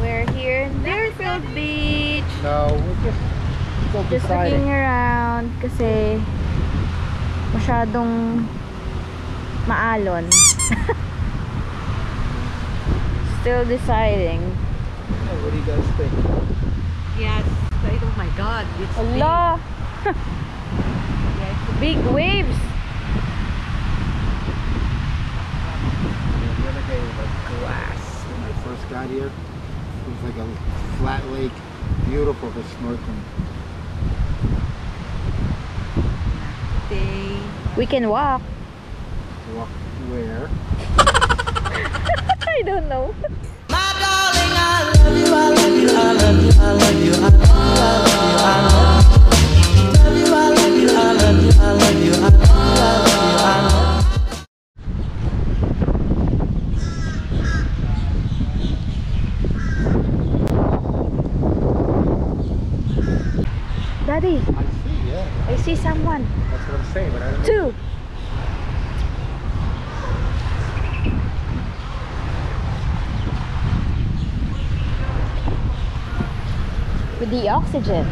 We're here in Riviera Beach. No, we're just looking around kasi masyadong maalon. Still deciding. Yeah, what do you guys think? Yes. Oh my God. It's Allah. Big. Yeah, it's big waves. The other day was like glass when I first got here. It was like a flat lake. Beautiful for snorkeling. We can walk. Walk where? I don't know. My darling, I love you, I love you, I love you, I love you, I love you, I love you. Daddy, I see someone. That's what I'm saying, but I don't know. Two. With the oxygen. I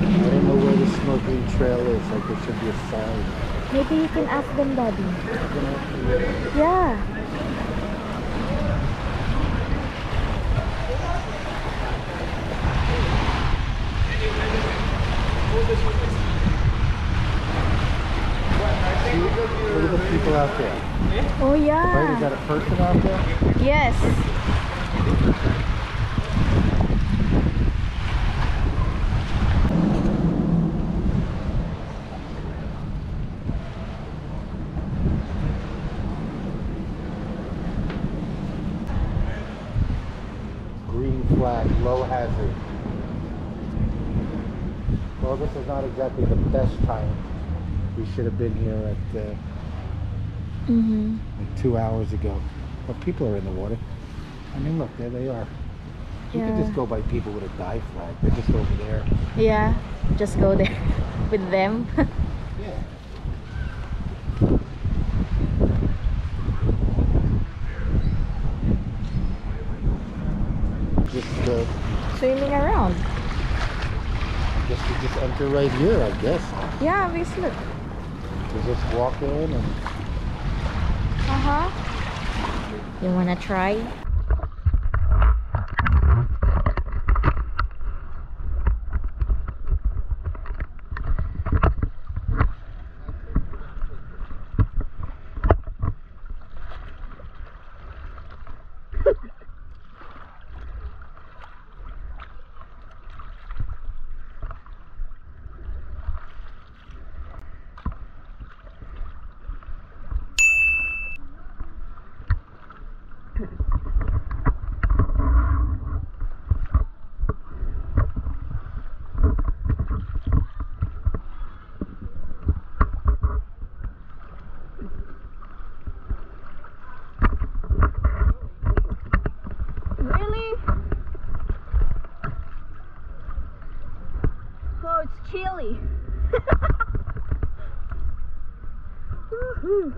don't know where the snorkeling trail is. Like there should be a sign. Maybe you can ask them, Daddy. Yeah. Look at the people out there. Oh yeah. Right, is that a person out there? Yes. Green flag, low hazard. Well, this is not exactly the best time. We should have been here at like 2 hours ago. But people are in the water. I mean, look, there they are. You can just go by people with a dive flag. They're just over there. Yeah, just go there with them. Yeah. Just swimming around. Just enter right here, I guess. Yeah, we look. You just walk in and... You wanna try? It's chilly. Woohoo!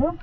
look.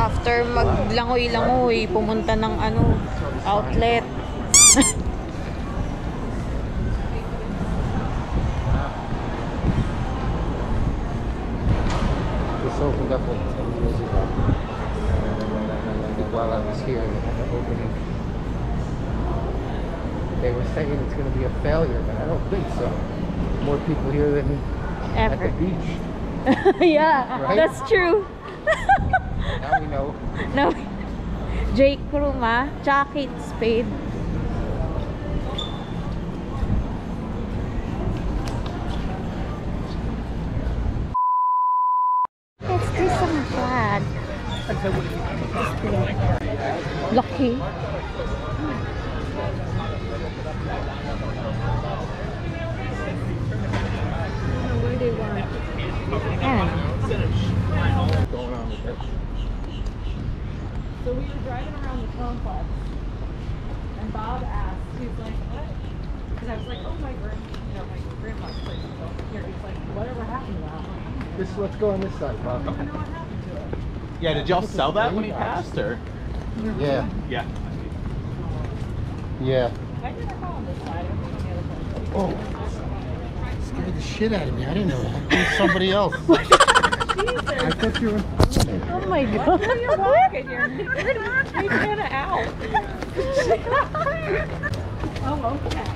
After maglangoy-langoy, pumunta ng ano, outlet. It's opened up like 10 years ago. While I was here at the opening, they were saying it's going to be a failure, but I don't think so. More people here than ever at the beach. Yeah, right? That's true. Now we know. No. Jake Kuruma, Jake Spade. It's Christmas flag. Lucky. Where do you want? And. Going on with this. So we were driving around the complex, and Bob asked, he was like, what? Because I was like, oh, my grandma's place is over here. He's like, whatever happened to that? This, let's go on this side, Bob. I don't know what happened to it. Yeah, did y'all sell that when he passed, or? Yeah. Yeah. Yeah. I never call on this side. I was on the other side. Oh. Scared the shit out of me. I didn't know that. It was somebody else. I thought you were... Oh my God! What? You're walking here. You're kind of out. Oh, okay.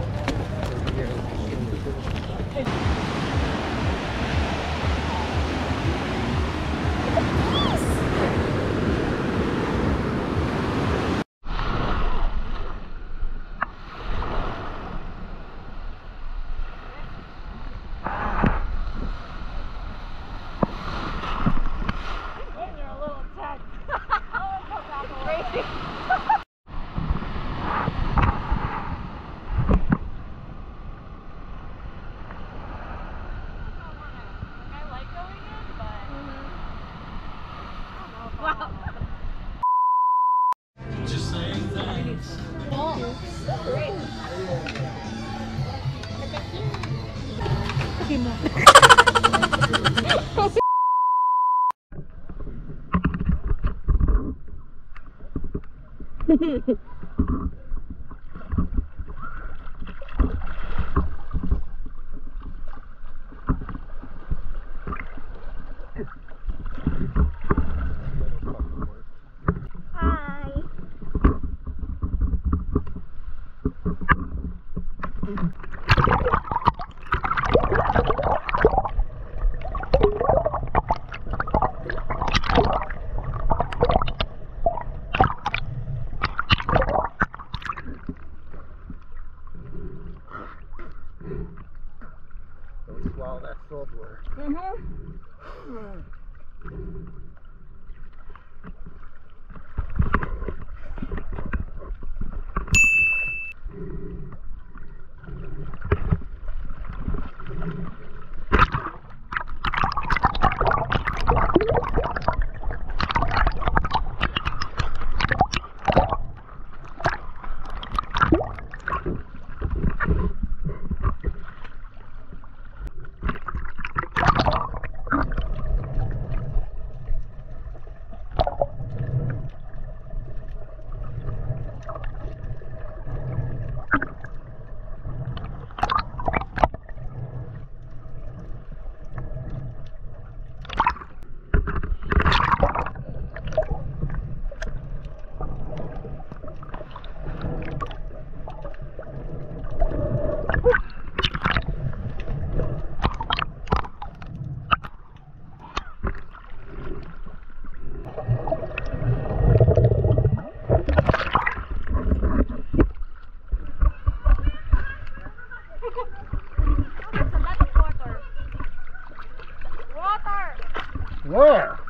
Where?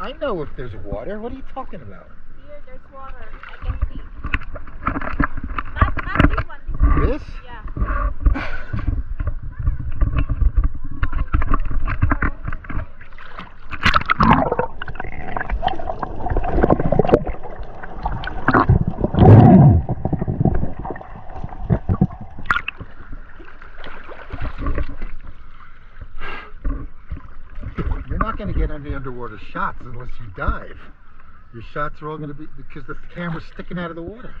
I know if there's water. What are you talking about? Here, there's water. I can see. Not this one. This one. This? Yeah. Underwater shots unless you dive. Your shots are all going to be because the camera's sticking out of the water.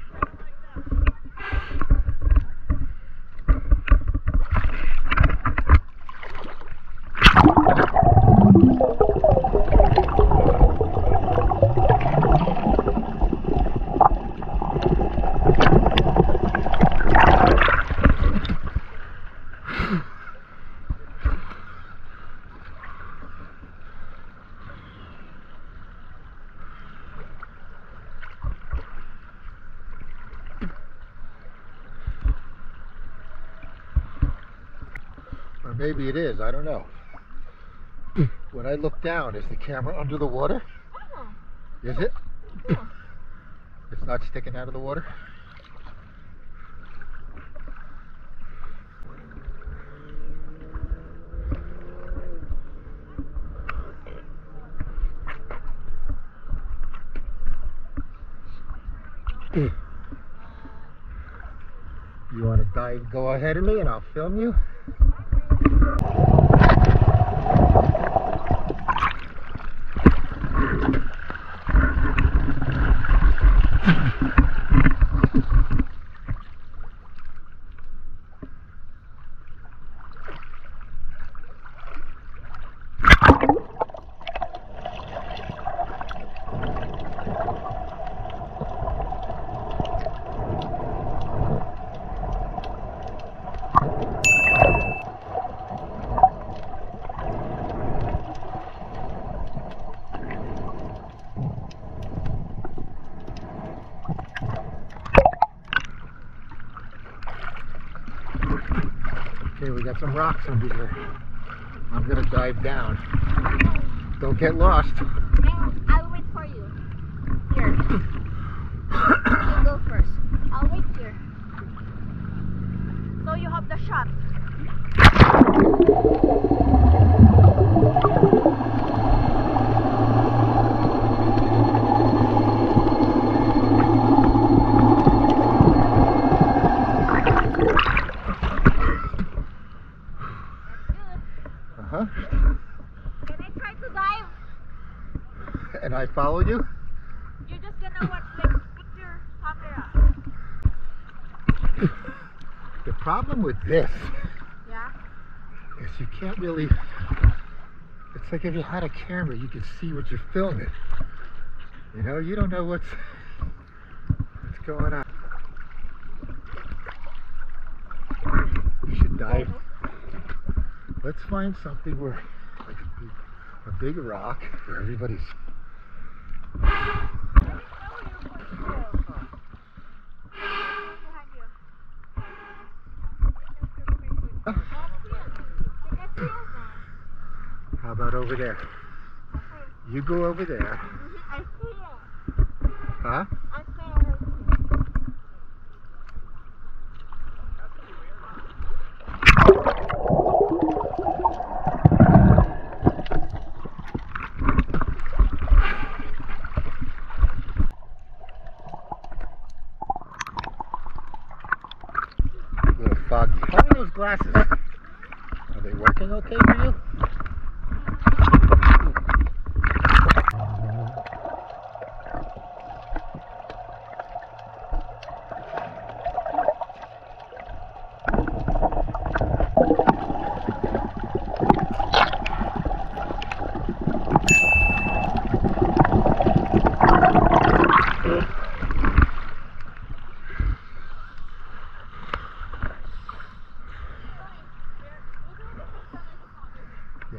Maybe it is, I don't know. When I look down, is the camera under the water? Oh. Is it? Oh. It's not sticking out of the water? You want to dive, go ahead of me and I'll film you? Got some rocks under here. I'm gonna dive down. Don't get lost. I'll wait for you. Here. You go first. I'll wait here. So you have the shot. Follow you? You're just gonna watch next. problem with this is you can't really, it's like if you had a camera, you could see what you're filming. You know, you don't know what's going on. You should dive. Let's find something where, like a big rock, where everybody's. How about over there? You go over there. I see it. Huh? I see it. How are those glasses? Are they working okay for you?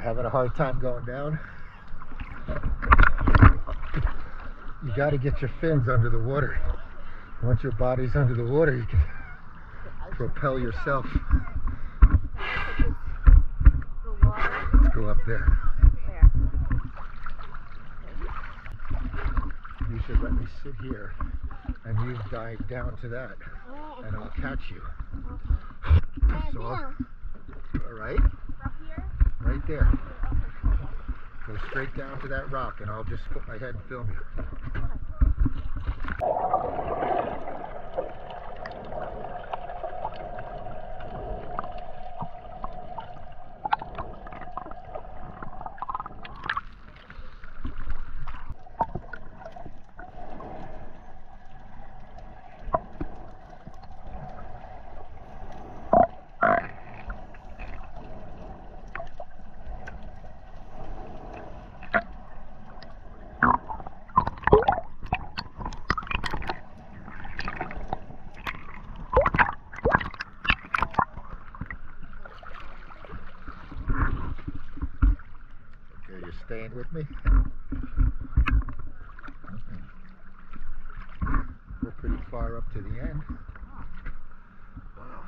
Having a hard time going down. You got to get your fins under the water. Once your body's under the water, you can propel yourself. Let's go up there. You should let me sit here and you dive down to that and I'll catch you. So, all right? Right there. Go straight down to that rock and I'll just put my head and film you. Staying with me. We're pretty far up to the end. Wow.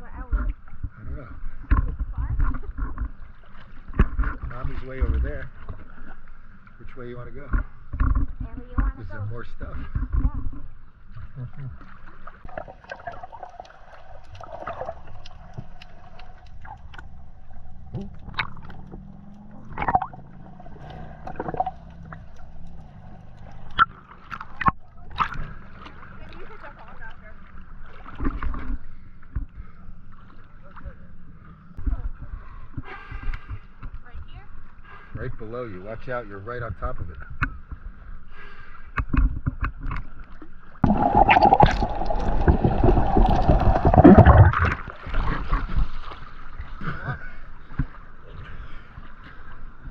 Where are we? I don't know. Mommy's way over there. Which way you want to go? Wherever you want to go. There's some more stuff. Yeah. Right below you. Watch out, you're right on top of it.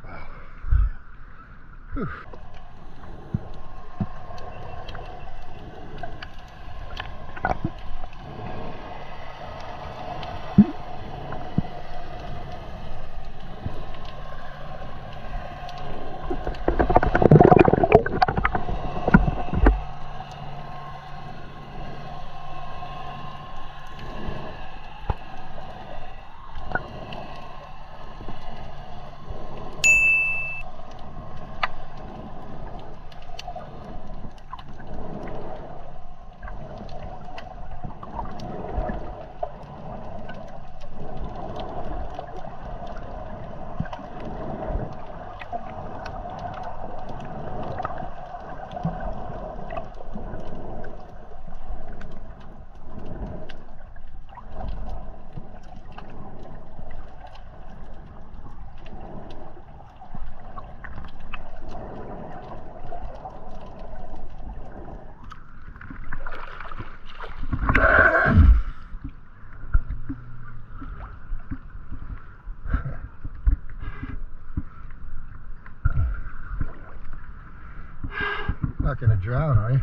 Wow. Whew. not going to drown, are you?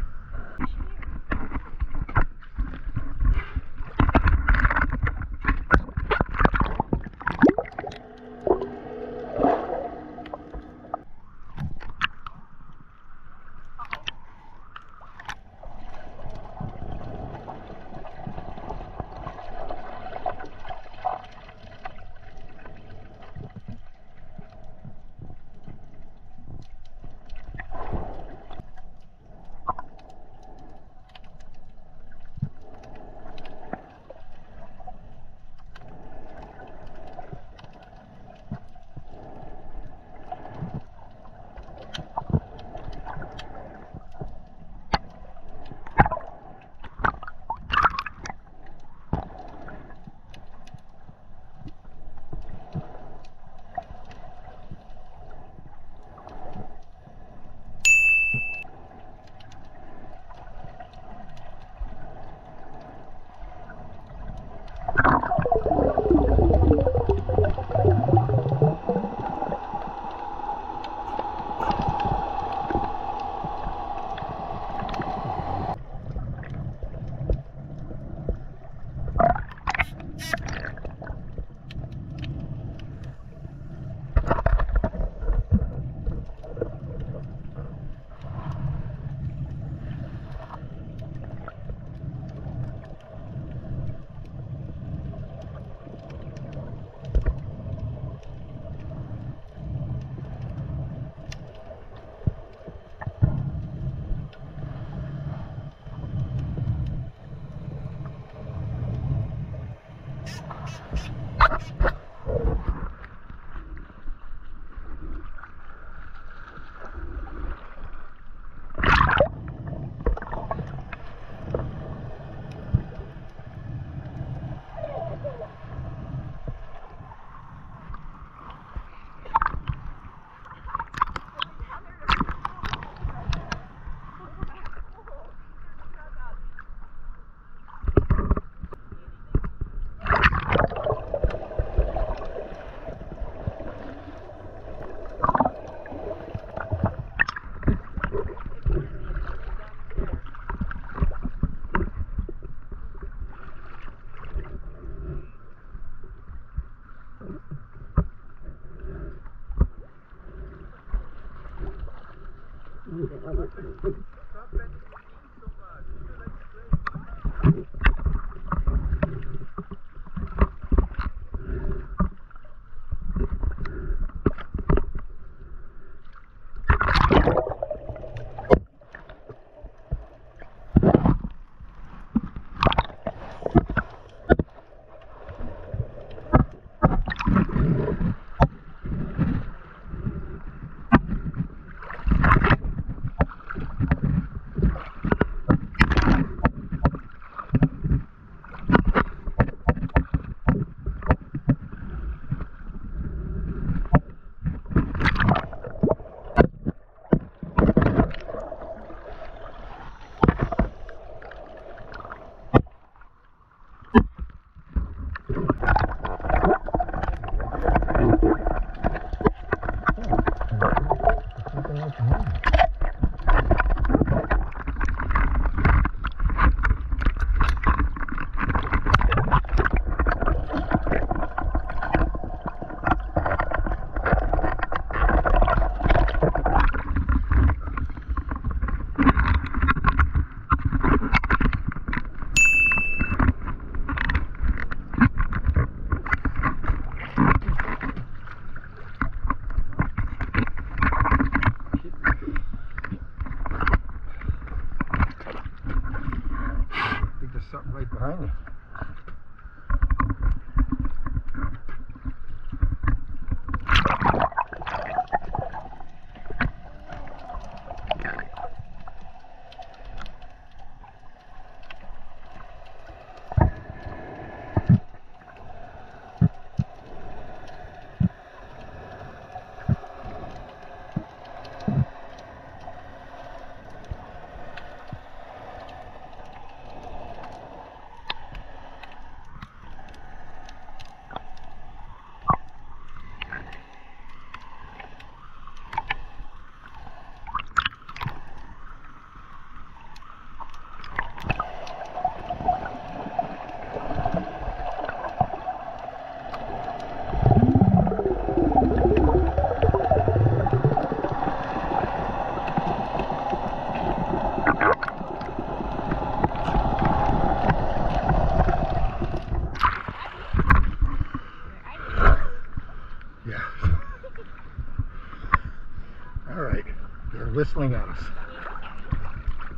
to swing at us.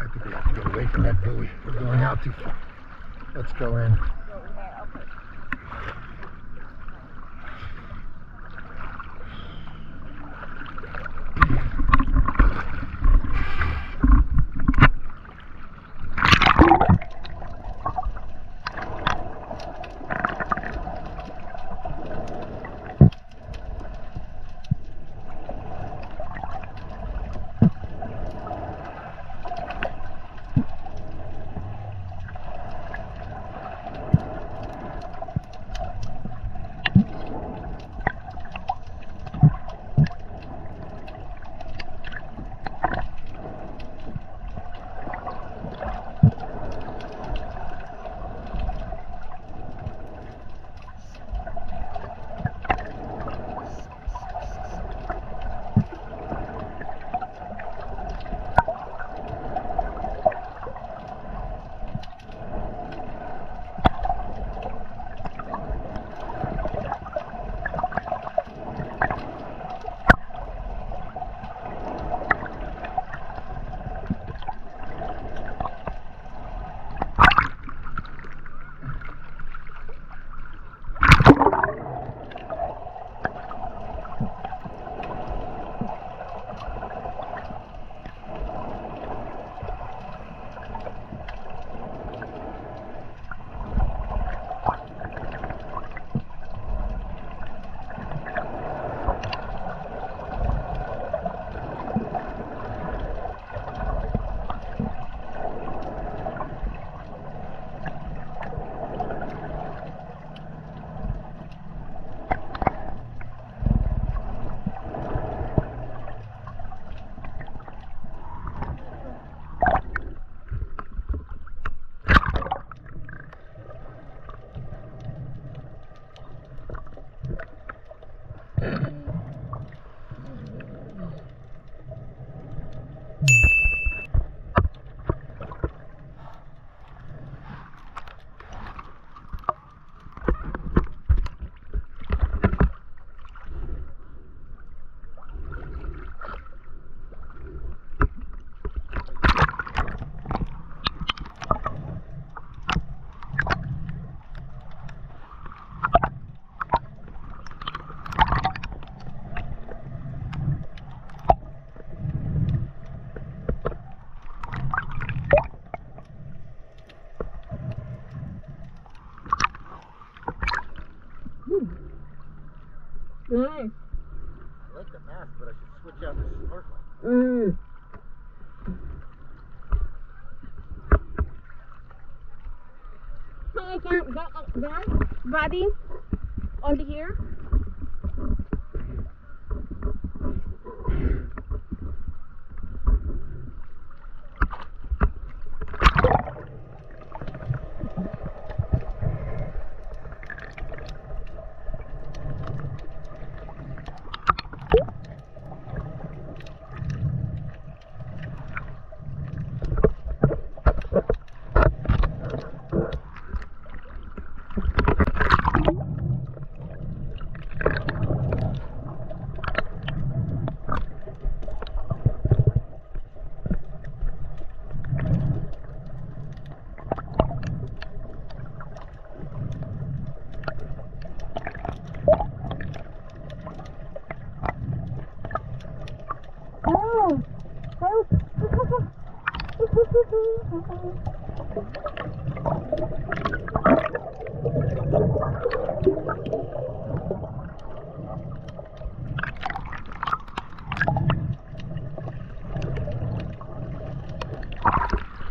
I think we have to get away from that buoy. We're going out too far. Let's go in. Nice. I like the mask, but I should switch out the snorkel. Hey, I can't get that body onto here.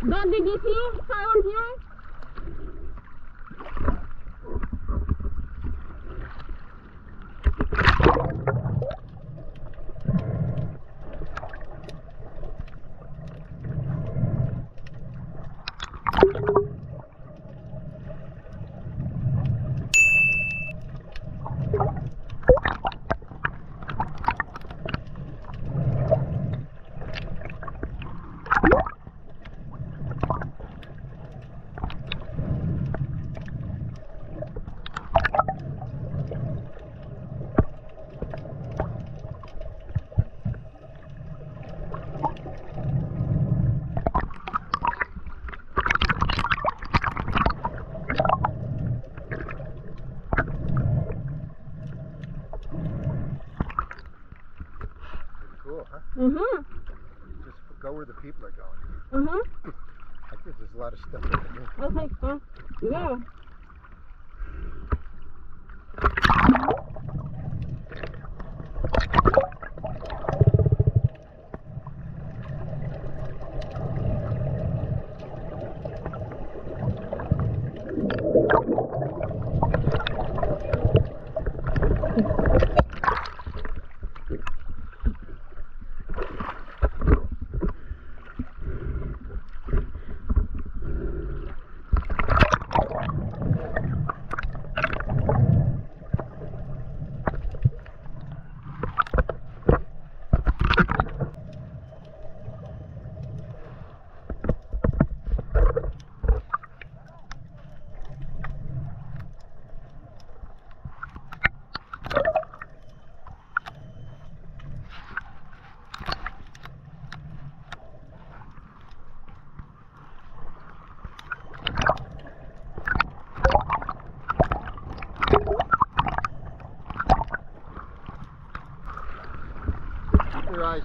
Don't did you see sound here? Okay, well, go.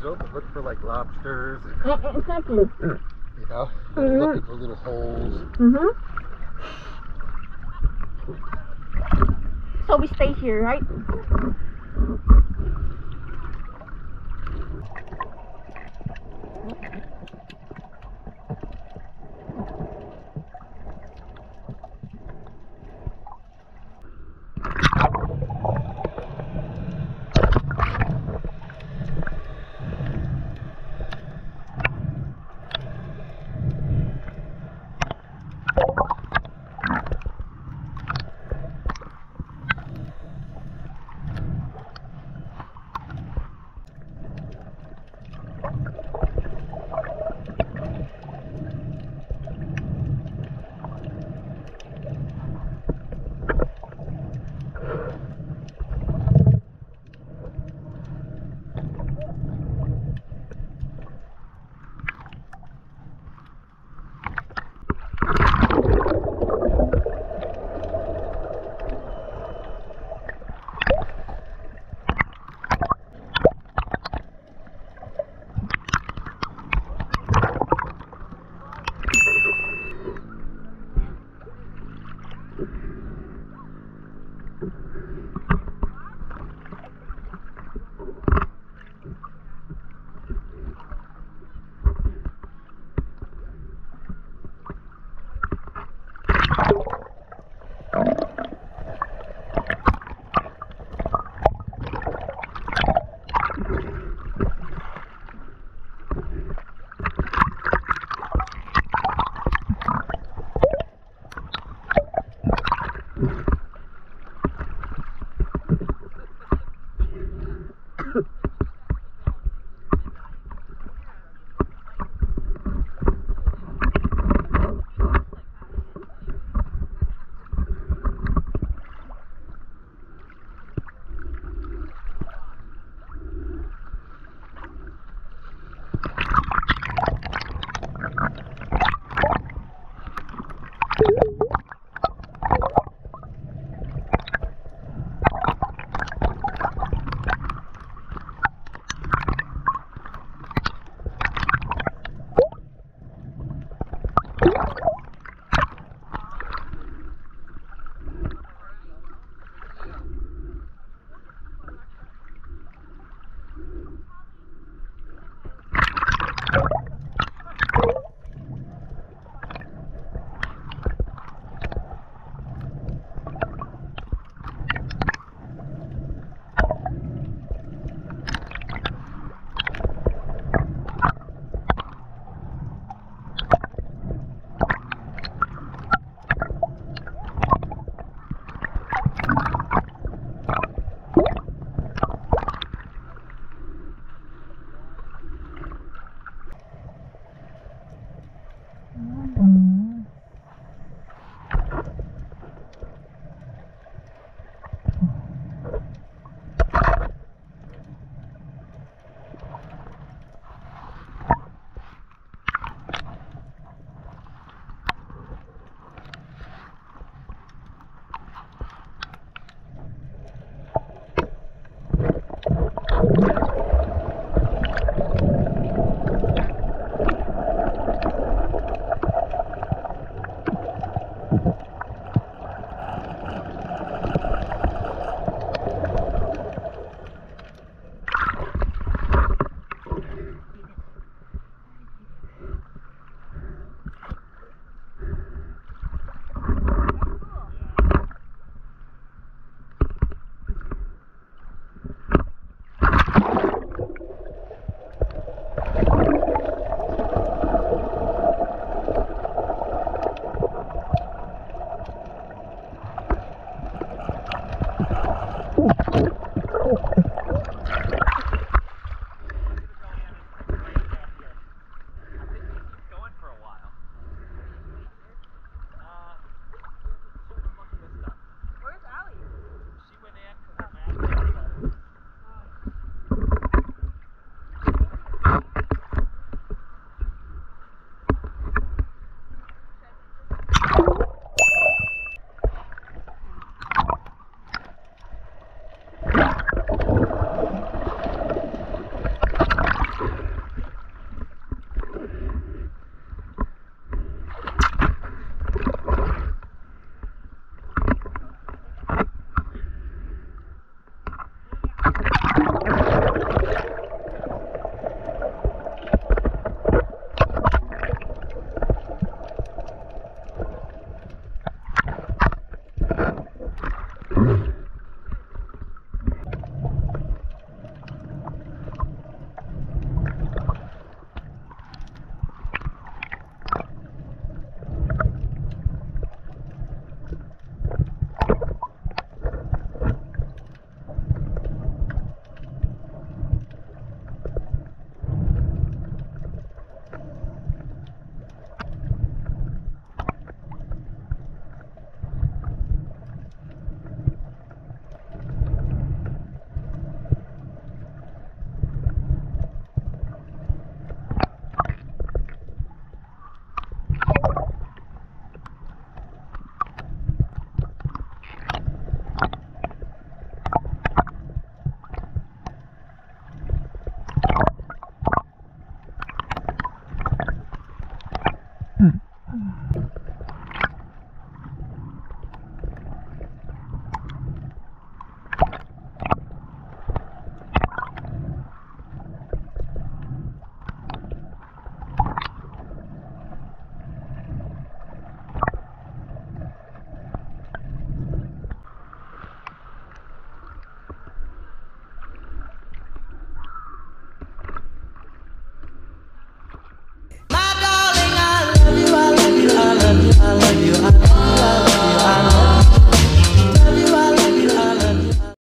Open, look for like lobsters. Exactly. You know, looking for little holes. Mm-hmm. So we stay here, right?